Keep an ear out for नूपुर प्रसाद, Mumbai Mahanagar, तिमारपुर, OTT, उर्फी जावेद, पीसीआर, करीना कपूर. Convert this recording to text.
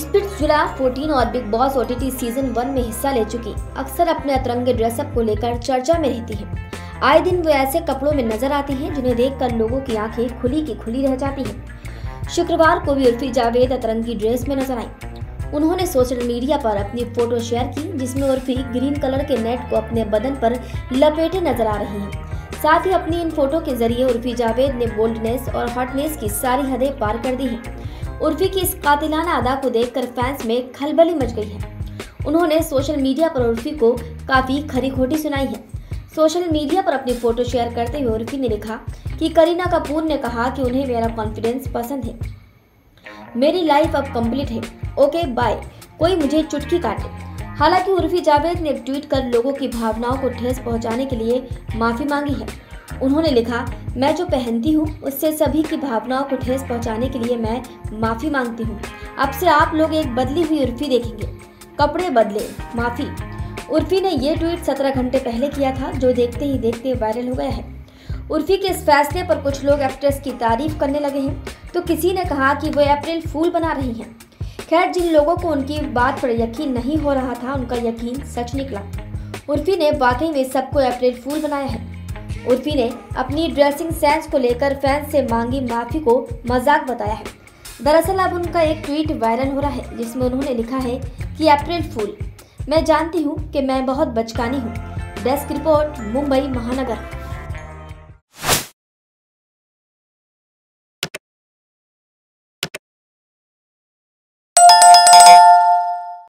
स्पिट्स जुलाई 14 और Bigg boss OTT season 1 में हिस्सा ले चुकी अक्सर अपने अतरंगे ड्रेसअप को लेकर चर्चा में रहती हैं। आए दिन वे ऐसे कपड़ों में नजर आती हैं जिन्हें देखकर लोगों की आंखें खुली की खुली रह जाती हैं। शुक्रवार को भी उर्फी जावेद अतरंगी ड्रेस में नजर आई। उन्होंने सोशल मीडिया पर अपनी फोटो शेयर की जिसमें उर्फी ग्रीन कलर के नेट को अपने बदन पर लपेटे नजर आ रही है। साथ ही अपनी इन फोटो के जरिए उर्फी जावेद ने बोल्डनेस और हॉटनेस की सारी हदें पार कर दी हैं। उर्फी की इस कातिलाना अदा को देखकर फैंस में खलबली मच गई है। उन्होंने सोशल मीडिया पर उर्फी को काफी खरी खोटी सुनाई है। सोशल मीडिया पर अपनी फोटो शेयर करते हुए उर्फी ने लिखा कि करीना कपूर ने कहा कि उन्हें मेरा कॉन्फिडेंस पसंद है, मेरी लाइफ अब कम्प्लीट है, ओके बाय, कोई मुझे चुटकी काटे। हालांकि उर्फी जावेद ने ट्वीट कर लोगों की भावनाओं को ठेस पहुंचाने के लिए माफ़ी मांगी है। उन्होंने लिखा, मैं जो पहनती हूं उससे सभी की भावनाओं को ठेस पहुंचाने के लिए मैं माफ़ी मांगती हूं। अब से आप लोग एक बदली हुई उर्फी देखेंगे, कपड़े बदले, माफ़ी। उर्फी ने ये ट्वीट 17 घंटे पहले किया था जो देखते ही देखते वायरल हो गया है। उर्फी के इस फैसले पर कुछ लोग एक्ट्रेस की तारीफ करने लगे हैं तो किसी ने कहा कि वो अप्रैल फूल बना रही हैं। खैर, जिन लोगों को उनकी बात पर यकीन नहीं हो रहा था उनका यकीन सच निकला। उर्फी ने वाकई में सबको अप्रैल फूल बनाया है। उर्फी ने अपनी ड्रेसिंग सेंस को लेकर फैंस से मांगी माफ़ी को मजाक बताया है। दरअसल अब उनका एक ट्वीट वायरल हो रहा है जिसमें उन्होंने लिखा है कि अप्रैल फूल, मैं जानती हूँ कि मैं बहुत बचकानी हूँ। डेस्क रिपोर्ट, मुंबई महानगर।